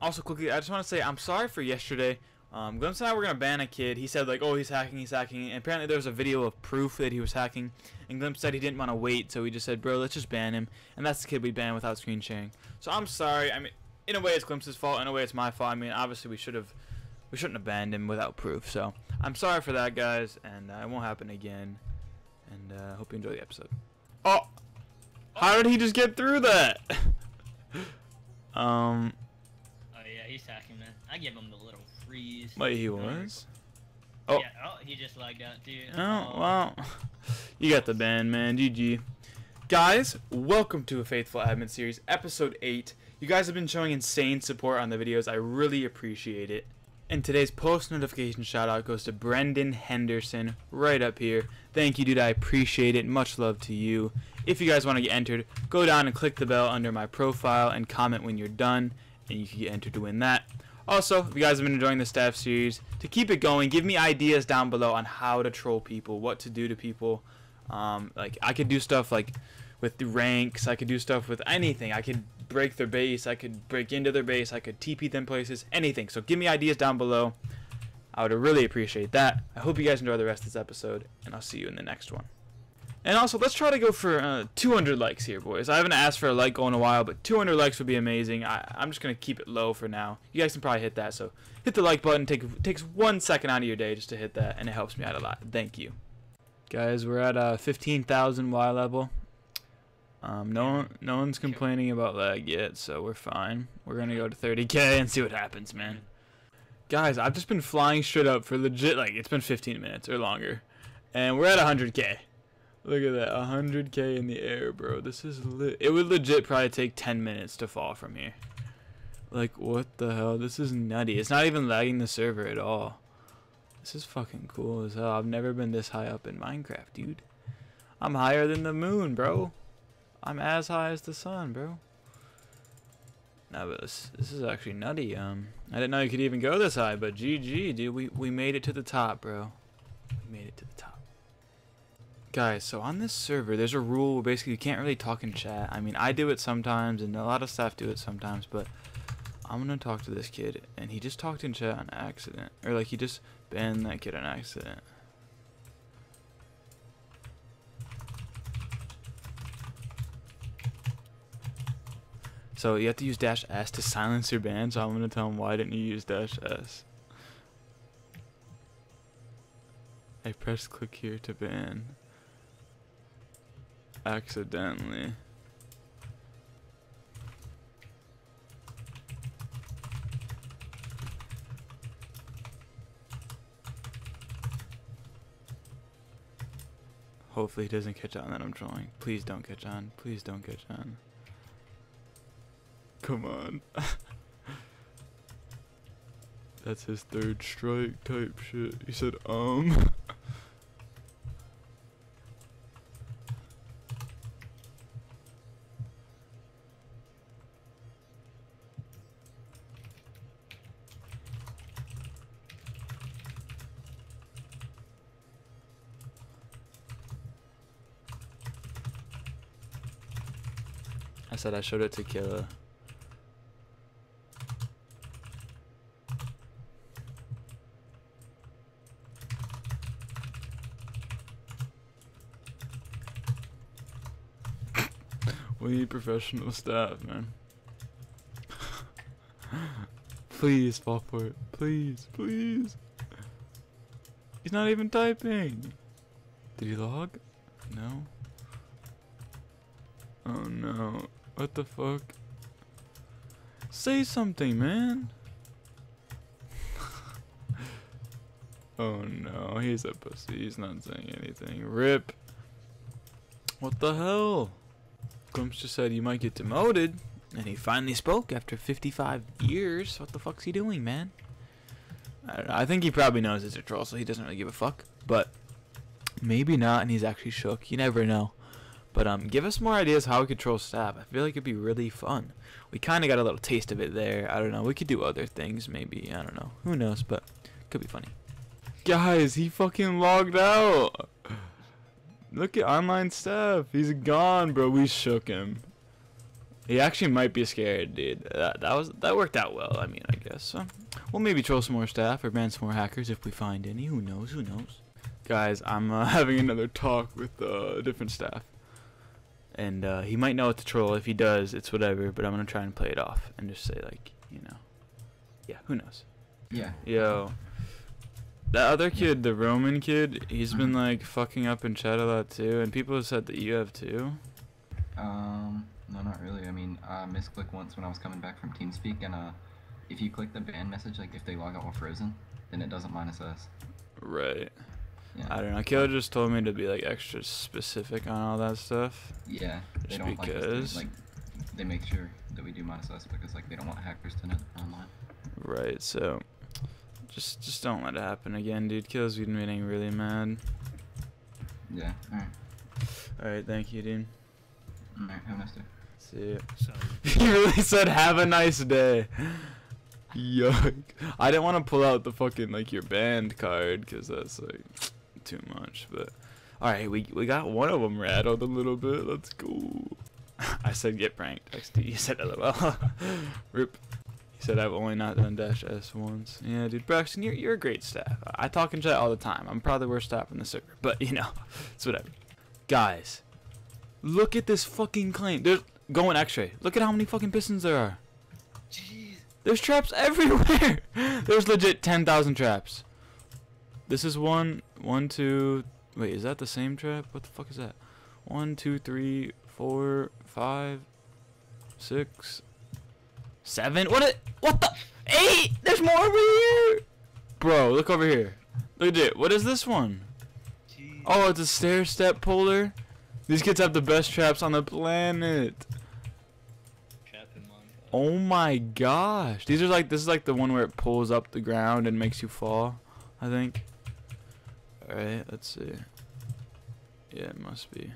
Also quickly, I just want to say I'm sorry for yesterday. Glimpse and I were going to ban a kid. He said, like, oh, he's hacking. And apparently there was a video of proof that he was hacking. And Glimpse said he didn't want to wait, so he just said, bro, let's just ban him. And that's the kid we banned without screen sharing. So I'm sorry. I mean, in a way it's Glimpse's fault. In a way it's my fault. I mean, obviously we shouldn't have banned him without proof. So I'm sorry for that, guys. And it won't happen again. And I hope you enjoy the episode. Oh! How did he just get through that? He's hacking, man. I give him the little freeze. Wait, he was? Oh. Yeah, oh, he just lagged out, too. Oh, well. You got the ban, man. GG. Guys, welcome to a Faithful Admin Series, Episode 8. You guys have been showing insane support on the videos. I really appreciate it. And today's post notification shout-out goes to Brendan Henderson, right up here. Thank you, dude. I appreciate it. Much love to you. If you guys want to get entered, go down and click the bell under my profile and comment when you're done. And you can get entered to win that. Also, if you guys have been enjoying the staff series, to keep it going, give me ideas down below on how to troll people, what to do to people. Like, I could do stuff like with the ranks, I could do stuff with anything. I could break their base, I could break into their base, I could TP them places, anything. So give me ideas down below. I would really appreciate that. I hope you guys enjoy the rest of this episode, and I'll see you in the next one. And also, let's try to go for 200 likes here, boys. I haven't asked for a like goal in a while, but 200 likes would be amazing. I'm just going to keep it low for now. You guys can probably hit that, so hit the like button. Takes 1 second out of your day just to hit that, and it helps me out a lot. Thank you. Guys, we're at 15,000 Y level. No one's complaining about lag yet, so we're fine. We're going to go to 30K and see what happens, man. Guys, I've just been flying straight up for legit, like, it's been 15 minutes or longer. And we're at 100K. Look at that, 100K in the air, bro. This is lit. It would legit probably take 10 minutes to fall from here. Like, what the hell? This is nutty. It's not even lagging the server at all. This is fucking cool as hell. I've never been this high up in Minecraft, dude. I'm higher than the moon, bro. I'm as high as the sun, bro. No, but this is actually nutty. I didn't know you could even go this high, but GG, dude. We made it to the top, bro. We made it to the top. Guys, so on this server, there's a rule where basically you can't really talk in chat. I mean, I do it sometimes, and a lot of staff do it sometimes, but I'm going to talk to this kid, and he just talked in chat on accident. Or, like, he just banned that kid on accident. So, you have to use -S to silence your ban, so I'm going to tell him, why didn't you use -S? I press click here to ban. Accidentally. Hopefully he doesn't catch on that I'm trolling. Please don't catch on. Please don't catch on. Come on. That's his third strike type shit. He said, I said I showed it to Killa. We need professional staff, man. Please fall for it. Please, please. He's not even typing. Did he log? No. Oh no. What the fuck? Say something, man. Oh no, he's a pussy. He's not saying anything. RIP. What the hell? Glimpse just said you might get demoted, and he finally spoke after 55 years. What the fuck's he doing, man? I don't know. I think he probably knows it's a troll, so he doesn't really give a fuck. But maybe not, and he's actually shook. You never know. But give us more ideas how we could troll staff. I feel like it'd be really fun. We kind of got a little taste of it there. I don't know. We could do other things, maybe. I don't know. Who knows? But could be funny. Guys, he fucking logged out. Look at online stuff. He's gone, bro. We shook him. He actually might be scared, dude. That worked out well. I mean, I guess. So. We'll maybe troll some more staff or ban some more hackers if we find any. Who knows? Who knows? Guys, I'm having another talk with different staff. And he might know what to troll. If he does, it's whatever. But I'm going to try and play it off and just say, like, you know. Yeah, who knows? Yeah. Yo. That other kid, the Roman kid, he's been, like, fucking up in chat a lot, too. And people have said that you have, too. No, not really. I mean, I misclicked once when I was coming back from TeamSpeak, and if you click the ban message, like, if they log out while frozen, then it doesn't minus us. Right. Yeah. I don't know. Killa just told me to be, like, extra specific on all that stuff. Yeah. Just they don't because... like, they make sure that we do minus us because, like, they don't want hackers to know online. Right, so... Just don't let it happen again, dude. Killa's been getting really mad. Yeah, alright. Alright, thank you, dude. Alright, have a nice day. See ya. He really said, have a nice day. Yuck. I didn't want to pull out the fucking, like, your band card, because that's, like, too much, but... Alright, we got one of them rattled a little bit. Let's go. I said, get pranked. XD. You said LOL. Rip. He said, I've only not done dash S once. Yeah, dude, Braxton, you're a great staff. I talk in chat all the time. I'm probably the worst staff in the server, but, you know, it's whatever. Guys, look at this fucking claim. There's going x-ray. Look at how many fucking pistons there are. Jeez. There's traps everywhere. There's legit 10,000 traps. This is one, two, wait, is that the same trap? What the fuck is that? 1, 2, 3, 4, 5, 6, 7. What the? 8? There's more over here. Bro, look over here. Look at it. What is this one? Jeez. Oh, it's a stair step puller. These kids have the best traps on the planet. Oh my gosh. These are like, this is like the one where it pulls up the ground and makes you fall, I think. Alright, let's see. Yeah, it must be.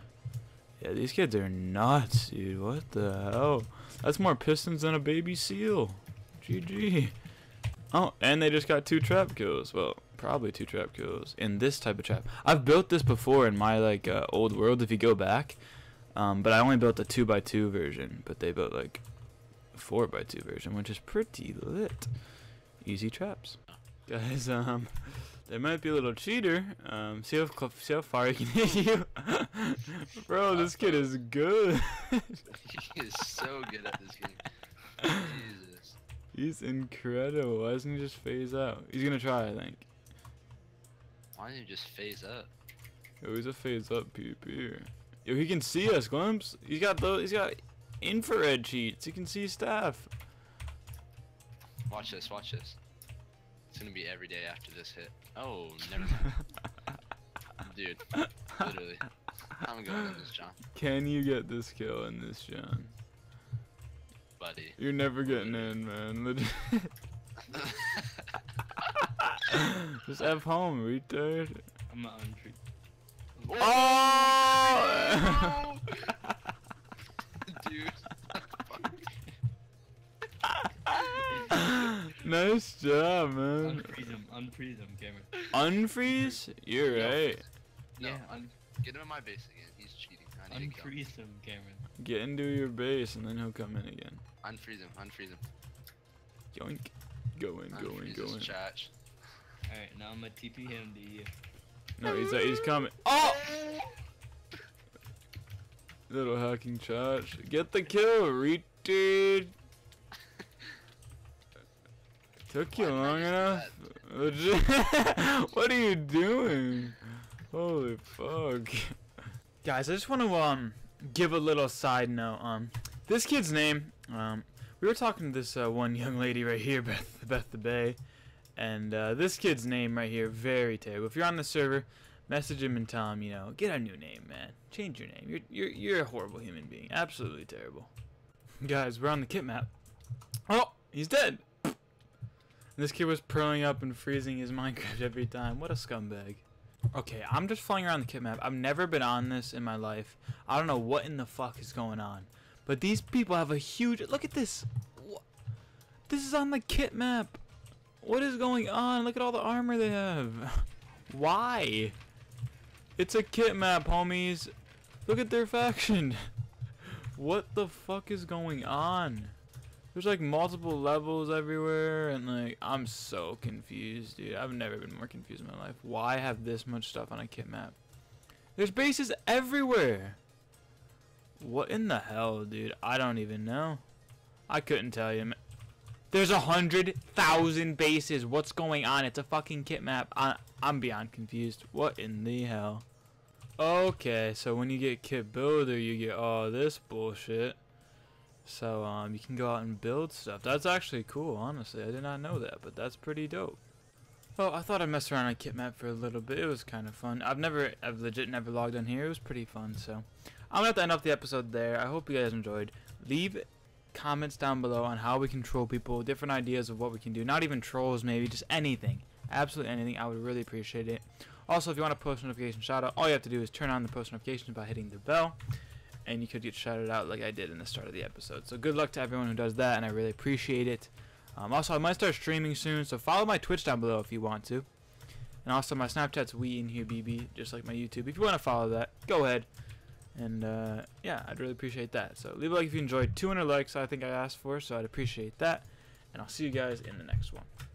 Yeah, these kids are nuts, dude. What the hell? That's more pistons than a baby seal. GG. Oh, and they just got 2 trap kills. Well, probably 2 trap kills in this type of trap. I've built this before in my, like, old world, if you go back. But I only built a 2x2 version. But they built, like, a 4x2 version, which is pretty lit. Easy traps. Guys, there might be a little cheater. See how far he can hit you. Bro, this kid is good. He is so good at this game. Jesus. He's incredible. Why doesn't he just phase out? He's gonna try, I think. Why didn't he just phase up? Yo, he's a phase up peep here. Yo, he can see us, Glimpse. He's got infrared cheats. He can see stuff. Watch this, watch this. It's gonna be every day after this hit. Oh, never mind. Dude, literally. I'm going in this, John. Can you get this kill in this, John? Buddy. You're never getting in, man. Legit. Just F home, retard. I'm not untreated. Oh! Dude. Nice job, man. Unfreeze him. Unfreeze him, Cameron. Unfreeze? You're right. No, yeah. Get him in my base again. He's cheating. I need to kill him. Unfreeze him, Cameron. Get into your base and then he'll come in again. Unfreeze him. Unfreeze him. Yoink. Go in, go in, go in. Alright, now I'm gonna TP him to you. No, he's coming. Oh! Little hacking charge. Get the kill, retard. Took you long enough? Legit. What are you doing? Holy fuck. Guys, I just want to give a little side note. This kid's name, we were talking to this one young lady right here, Beth the Bay, and this kid's name right here, very terrible. If you're on the server, message him and tell him, you know, get a new name, man. Change your name. You're a horrible human being. Absolutely terrible. Guys, we're on the kit map. Oh, he's dead. This kid was purling up and freezing his Minecraft every time. What a scumbag. Okay, I'm just flying around the kit map. I've never been on this in my life. I don't know what in the fuck is going on. But these people have a huge... Look at this. This is on the kit map. What is going on? Look at all the armor they have. Why? It's a kit map, homies. Look at their faction. What the fuck is going on? There's like multiple levels everywhere, and like I'm so confused, dude. I've never been more confused in my life. Why have this much stuff on a kit map? There's bases everywhere. What in the hell, dude? I don't even know. I couldn't tell you, man. There's 100,000 bases. What's going on? It's a fucking kit map. I'm beyond confused. What in the hell? Okay, so when you get kit builder, you get all this bullshit. So you can go out and build stuff. That's actually cool, honestly. I did not know that, but that's pretty dope. Well, I thought I'd mess around on kit map for a little bit. It was kind of fun. I've legit never logged on here. It was pretty fun, so I'm gonna have to end off the episode there. I hope you guys enjoyed. Leave comments down below on how we can troll people, different ideas of what we can do. Not even trolls, maybe just anything. Absolutely anything. I would really appreciate it. Also, if you want a post notification shout out, all you have to do is turn on the post notifications by hitting the bell, and you could get shouted out like I did in the start of the episode. So good luck to everyone who does that, and I really appreciate it. Also, I might start streaming soon, so follow my Twitch down below if you want to. And also, my Snapchat's WeInHereBB, just like my YouTube. If you want to follow that, go ahead. And, yeah, I'd really appreciate that. So leave a like if you enjoyed. 200 likes I think I asked for, so I'd appreciate that. And I'll see you guys in the next one.